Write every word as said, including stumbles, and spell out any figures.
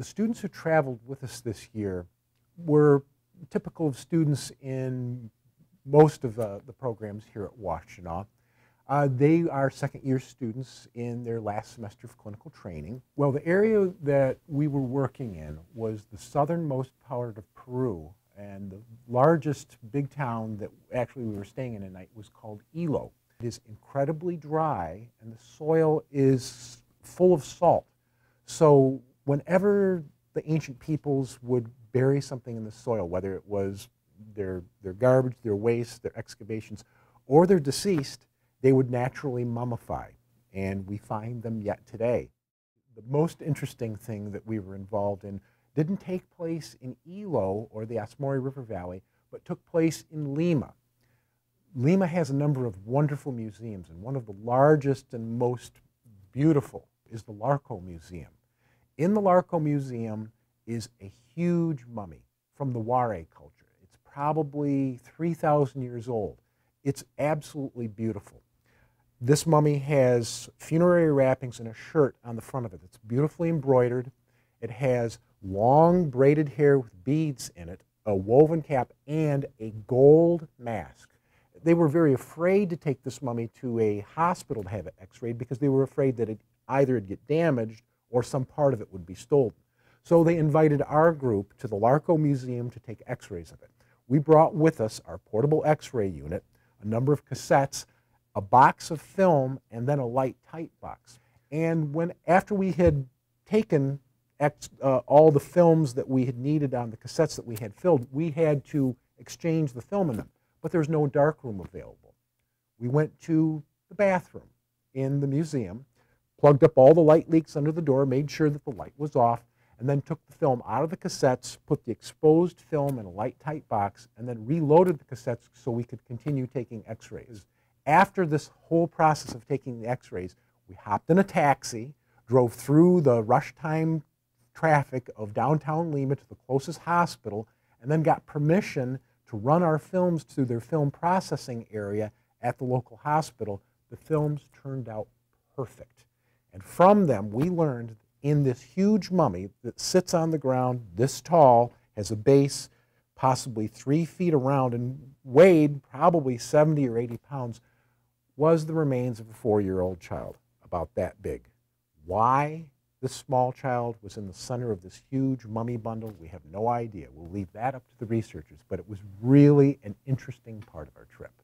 The students who traveled with us this year were typical of students in most of the, the programs here at Washtenaw. Uh, they are second year students in their last semester of clinical training. Well, the area that we were working in was the southernmost part of Peru, and the largest big town that actually we were staying in at night was called Ilo. It is incredibly dry, and the soil is full of salt. So whenever the ancient peoples would bury something in the soil, whether it was their, their garbage, their waste, their excavations, or their deceased, they would naturally mummify. And we find them yet today. The most interesting thing that we were involved in didn't take place in Ilo or the Asmori River Valley, but took place in Lima. Lima has a number of wonderful museums, and one of the largest and most beautiful is the Larco Museum. In the Larco Museum is a huge mummy from the Wari culture. It's probably three thousand years old. It's absolutely beautiful. This mummy has funerary wrappings and a shirt on the front of it. It's beautifully embroidered. It has long braided hair with beads in it, a woven cap, and a gold mask. They were very afraid to take this mummy to a hospital to have it x-rayed because they were afraid that it either would get damaged or some part of it would be stolen. So they invited our group to the Larco Museum to take x-rays of it. We brought with us our portable x-ray unit, a number of cassettes, a box of film, and then a light tight box. And when, after we had taken ex, uh, all the films that we had needed on the cassettes that we had filled, we had to exchange the film in them. But there was no darkroom available. We went to the bathroom in the museum, plugged up all the light leaks under the door, made sure that the light was off, and then took the film out of the cassettes, put the exposed film in a light-tight box, and then reloaded the cassettes so we could continue taking x-rays. After this whole process of taking the x-rays, we hopped in a taxi, drove through the rush time traffic of downtown Lima to the closest hospital, and then got permission to run our films through their film processing area at the local hospital. The films turned out perfect. And from them, we learned in this huge mummy that sits on the ground this tall, has a base possibly three feet around and weighed probably seventy or eighty pounds, was the remains of a four-year-old child about that big. Why this small child was in the center of this huge mummy bundle, we have no idea. We'll leave that up to the researchers, but it was really an interesting part of our trip.